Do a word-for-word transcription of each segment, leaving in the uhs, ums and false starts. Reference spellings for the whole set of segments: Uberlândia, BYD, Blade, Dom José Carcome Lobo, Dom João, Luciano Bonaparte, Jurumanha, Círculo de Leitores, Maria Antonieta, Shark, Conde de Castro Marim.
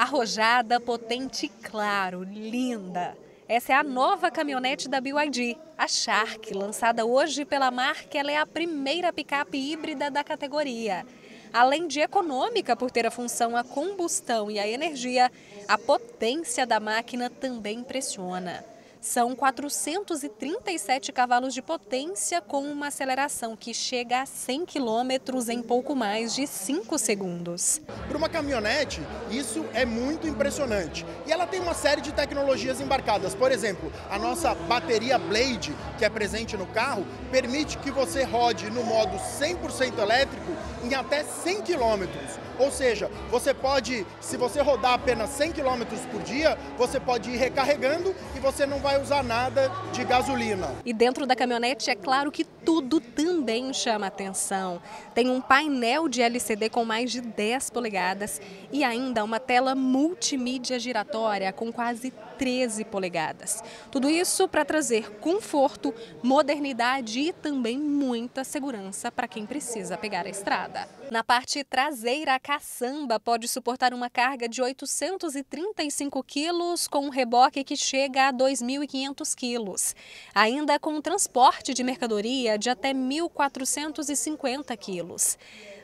Arrojada, potente e claro, linda. Essa é a nova caminhonete da B Y D, a Shark, lançada hoje pela marca. Ela é a primeira picape híbrida da categoria. Além de econômica por ter a função a combustão e a energia, a potência da máquina também impressiona. São quatrocentos e trinta e sete cavalos de potência com uma aceleração que chega a cem quilômetros em pouco mais de cinco segundos. Para uma caminhonete, isso é muito impressionante. E ela tem uma série de tecnologias embarcadas. Por exemplo, a nossa bateria Blade, que é presente no carro, permite que você rode no modo cem por cento elétrico em até cem quilômetros. Ou seja, você pode, se você rodar apenas cem quilômetros por dia, você pode ir recarregando e você não vai vai usar nada de gasolina. E dentro da caminhonete é claro que tudo também chama atenção. Tem um painel de L C D com mais de dez polegadas e ainda uma tela multimídia giratória com quase treze polegadas. Tudo isso para trazer conforto, modernidade e também muita segurança para quem precisa pegar a estrada. Na parte traseira, a caçamba pode suportar uma carga de oitocentos e trinta e cinco quilos com um reboque que chega a dois mil e quinhentos quilos, ainda com transporte de mercadoria de até mil quatrocentos e cinquenta quilos.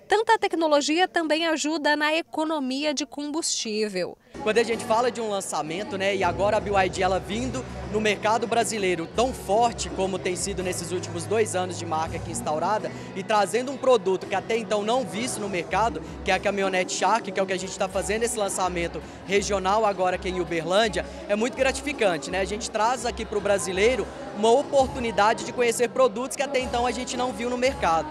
Tanta tecnologia também ajuda na economia de combustível. Quando a gente fala de um lançamento, né, e agora a B Y D ela vindo no mercado brasileiro tão forte como tem sido nesses últimos dois anos de marca aqui instaurada e trazendo um produto que até então não visto no mercado, que é a caminhonete Shark, que é o que a gente está fazendo esse lançamento regional agora aqui em Uberlândia, é muito gratificante, né? A gente traz aqui para o brasileiro uma oportunidade de conhecer produtos que até então a gente não viu no mercado.